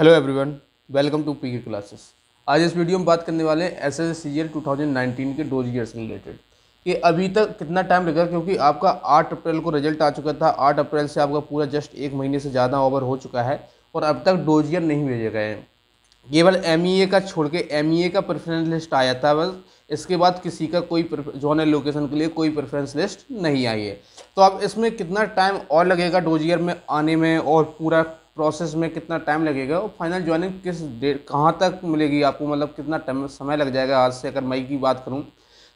Hello everyone, welcome to PK. Classes. आज इस video में बात करने वाले हैं एसएससी सीजीएल 2019 के डोज ईयर से रिलेटेड कि अभी तक कितना टाइम लगा, क्योंकि आपका 8 अप्रैल को रिजल्ट आ चुका था। 8 अप्रैल से आपका पूरा जस्ट एक महीने से ज़्यादा ओवर हो चुका है और अब तक डोज ईयर नहीं भेजे गए हैं। केवल MEA का छोड़ के MEA का प्रेफरेंस लिस्ट आया था बस, इसके बाद किसी का कोई जोनल लोकेशन के लिए कोई प्रेफरेंस लिस्ट नहीं आई है। तो अब इसमें कितना टाइम और लगेगा डोज ईयर में आने में और पूरा प्रोसेस में कितना टाइम लगेगा और फाइनल ज्वाइनिंग किस डेट कहाँ तक मिलेगी आपको, मतलब कितना टाइम समय लग जाएगा। आज से अगर मई की बात करूँ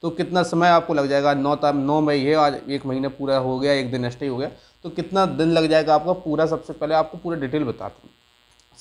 तो कितना समय आपको लग जाएगा, 9 मई है, आज एक महीना पूरा हो गया, एक दिन एक्स्ट्रा हो गया, तो कितना दिन लग जाएगा आपका पूरा। सबसे पहले आपको पूरा डिटेल बताता हूँ।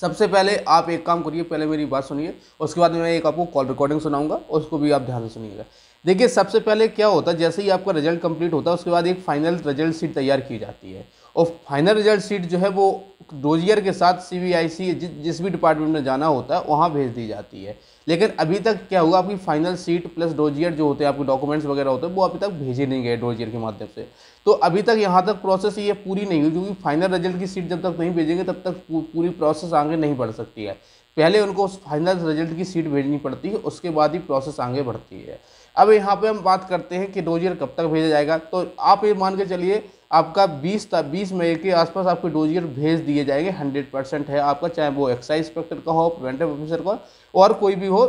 सबसे पहले आप एक काम करिए, पहले मेरी बात सुनिए, उसके बाद मैं एक आपको कॉल रिकॉर्डिंग सुनाऊंगा, उसको भी आप ध्यान से सुनिएगा। देखिए, सबसे पहले क्या होता है, जैसे ही आपका रिजल्ट कंप्लीट होता है उसके बाद एक फाइनल रिजल्ट शीट तैयार की जाती है और फाइनल रिजल्ट शीट जो है वो डोज ईयर के साथ CBIC जिस भी डिपार्टमेंट में जाना होता है वहाँ भेज दी जाती है। लेकिन अभी तक क्या हुआ, आपकी final sheet plus dose year जो होते हैं, आपके डॉक्यूमेंट्स वगैरह होते हैं, वो अभी तक भेजे नहीं गए डोज ईयर के माध्यम से। तो अभी तक यहाँ तक प्रोसेस ये पूरी नहीं हुई, क्योंकि फाइनल रिजल्ट की शीट जब तक नहीं भेजेंगे तब तक पूरी प्रोसेस आगे नहीं बढ़ सकती है। पहले उनको उस फाइनल रिजल्ट की शीट भेजनी पड़ती है, उसके बाद ही प्रोसेस आगे बढ़ती है। अब यहाँ पे हम बात करते हैं कि डोज ईयर कब तक भेजा जाएगा। तो आप ये मान के चलिए आपका 20 मई के आसपास आपके डोज ईयर भेज दिए जाएंगे। 100% है आपका, चाहे वो एक्साइज इंस्पेक्टर का हो, प्रिवेंटिव ऑफिसर का और कोई भी हो,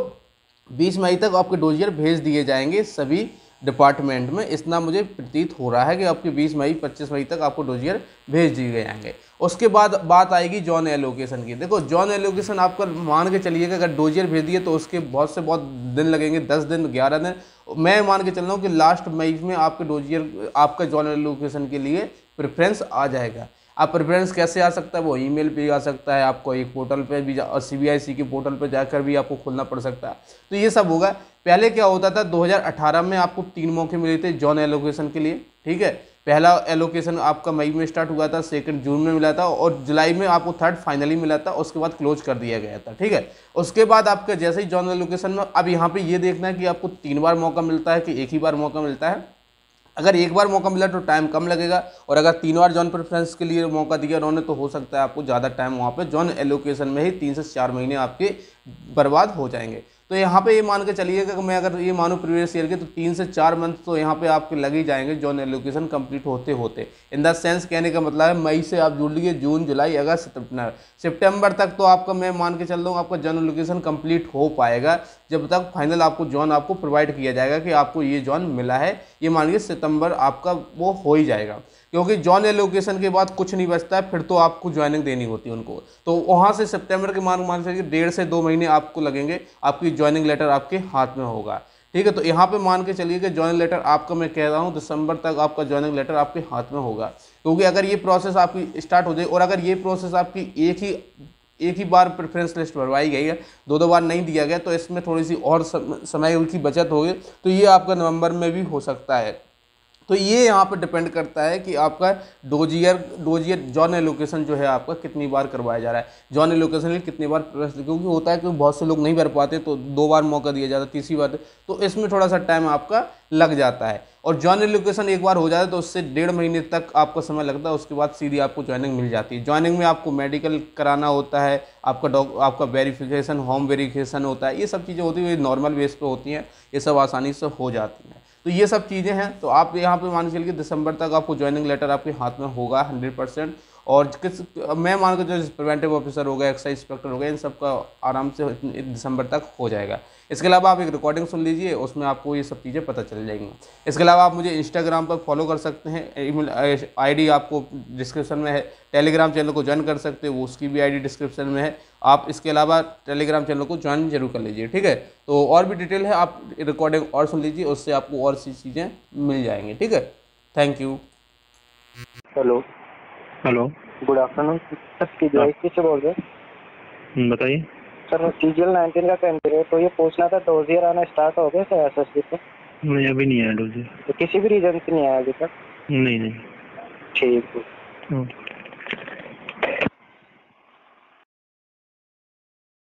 20 मई तक आपके डोज ईयर भेज दिए जाएंगे सभी डिपार्टमेंट में। इतना मुझे प्रतीत हो रहा है कि आपके 20 मई 25 मई तक आपको डोज ईयर भेज दिए जाएंगे। उसके बाद बात आएगी जॉन एलोकेशन की। देखो, जॉन एलोकेशन आपका मान के चलिएगा अगर डोज ईयर भेज दिए तो उसके बहुत दिन लगेंगे, 10 दिन 11 दिन। मैं मान के चल रहा हूँ कि लास्ट मई में आपके डोज ईयर आपका जॉन एलोकेशन के लिए प्रेफरेंस आ जाएगा। आप प्रेफरेंस कैसे आ सकता है, वो ईमेल पे आ सकता है, आपको एक पोर्टल पे भी और CBIC के पोर्टल पे जाकर भी आपको खोलना पड़ सकता है। तो ये सब होगा। पहले क्या होता था, 2018 में आपको 3 मौके मिले थे जॉन एलोकेशन के लिए, ठीक है। पहला एलोकेशन आपका मई में स्टार्ट हुआ था, सेकंड जून में मिला था और जुलाई में आपको थर्ड फाइनली मिला था, उसके बाद क्लोज कर दिया गया था, ठीक है। उसके बाद आपका जैसे ही जॉन एलोकेशन में, अब यहाँ पर ये देखना है कि आपको 3 बार मौका मिलता है कि एक ही बार मौका मिलता है। अगर एक बार मौका मिला तो टाइम कम लगेगा, और अगर 3 बार जॉन प्रेफरेंस के लिए मौका दिया उन्होंने तो हो सकता है आपको ज़्यादा टाइम वहाँ पे जॉन एलोकेशन में ही 3 से 4 महीने आपके बर्बाद हो जाएंगे। तो यहाँ पे ये मान के चलिएगा कि मैं अगर ये मानूँ प्रीवियस ईयर के, तो 3 से 4 मंथ तो यहाँ पे आपके लग ही जाएंगे जॉन एलोकेशन कंप्लीट होते होते। इन द सेंस, कहने का मतलब है मई से आप जुड़ लीजिए, जून जुलाई अगस्त सितंबर तक तो आपका, मैं मान के चल रहा हूँ, आपका जॉन एलोकेशन कंप्लीट हो पाएगा जब तक फाइनल आपको जॉन आपको प्रोवाइड किया जाएगा कि आपको ये जॉन मिला है। ये मान लीजिए सितंबर आपका वो हो ही जाएगा, क्योंकि जॉन एलोकेशन के बाद कुछ नहीं बचता है, फिर तो आपको ज्वाइनिंग देनी होती है उनको। तो वहाँ से सितंबर के मान लीजिए 1.5 से 2 महीने आपको लगेंगे, आपकी ज्वाइनिंग लेटर आपके हाथ में होगा, ठीक है। तो यहाँ पे मान के चलिए कि ज्वाइनिंग लेटर आपका, मैं कह रहा हूँ दिसंबर तक आपका ज्वाइनिंग लेटर आपके हाथ में होगा, क्योंकि अगर ये प्रोसेस आपकी स्टार्ट हो जाए और अगर ये प्रोसेस आपकी एक ही बार प्रेफरेंस लिस्ट भरवाई गई है, 2-2 बार नहीं दिया गया, तो इसमें थोड़ी सी और समय उनकी बचत होगी, तो ये आपका नवंबर में भी हो सकता है। तो ये यहाँ पर डिपेंड करता है कि आपका डोज ईयर जॉन एलोकेशन जो है आपका कितनी बार करवाया जा रहा है, जॉन एलोकेशन कितनी बार, क्योंकि होता है कि बहुत से लोग नहीं भर पाते तो 2 बार मौका दिया जाता है, तीसरी बार, तो इसमें थोड़ा सा टाइम आपका लग जाता है। और जॉन एलोकेशन एक बार हो जाता है तो उससे 1.5 महीने तक आपका समय लगता है, उसके बाद सीधी आपको ज्वाइनिंग मिल जाती है। ज्वाइनिंग में आपको मेडिकल कराना होता है, आपका वेरीफिकेशन, होम वेरीफिकेशन होता है, ये सब चीज़ें होती है, नॉर्मल बेस पर होती हैं, ये सब आसानी से हो जाती हैं। तो ये सब चीज़ें हैं। तो आप यहाँ पे मान के चलिए दिसंबर तक आपको ज्वाइनिंग लेटर आपके हाथ में होगा 100%। और मैं मान के जो प्रिवेंटिव ऑफिसर हो गया, एक्साइज इंस्पेक्टर हो गया, इन सब का आराम से दिसंबर तक हो जाएगा। इसके अलावा आप एक रिकॉर्डिंग सुन लीजिए, उसमें आपको ये सब चीज़ें पता चल जाएंगी। इसके अलावा आप मुझे इंस्टाग्राम पर फॉलो कर सकते हैं, ईमेल ID आपको डिस्क्रिप्शन में है, टेलीग्राम चैनल को ज्वाइन कर सकते हो, उसकी भी ID डिस्क्रिप्शन में है। आप इसके अलावा टेलीग्राम चैनल को ज्वाइन जरूर कर लीजिए, ठीक है। तो और भी डिटेल है, आप रिकॉर्डिंग और सुन लीजिए, उससे आपको और सी चीज़ें मिल जाएंगी, ठीक है। Thank you. Hello hello, good afternoon sir, CBIC से बोल रहे हैं। बताइए सर, मैं CGL 19 का कैंडिडेट, तो ये पूछना था डोज ईयर आना स्टार्ट हो गया सर SSC पे? नहीं, अभी नहीं आया डोज ईयर, तो किसी भी रीजन से नहीं आया अभी तक? नहीं। ठीक है।